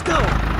Let's go!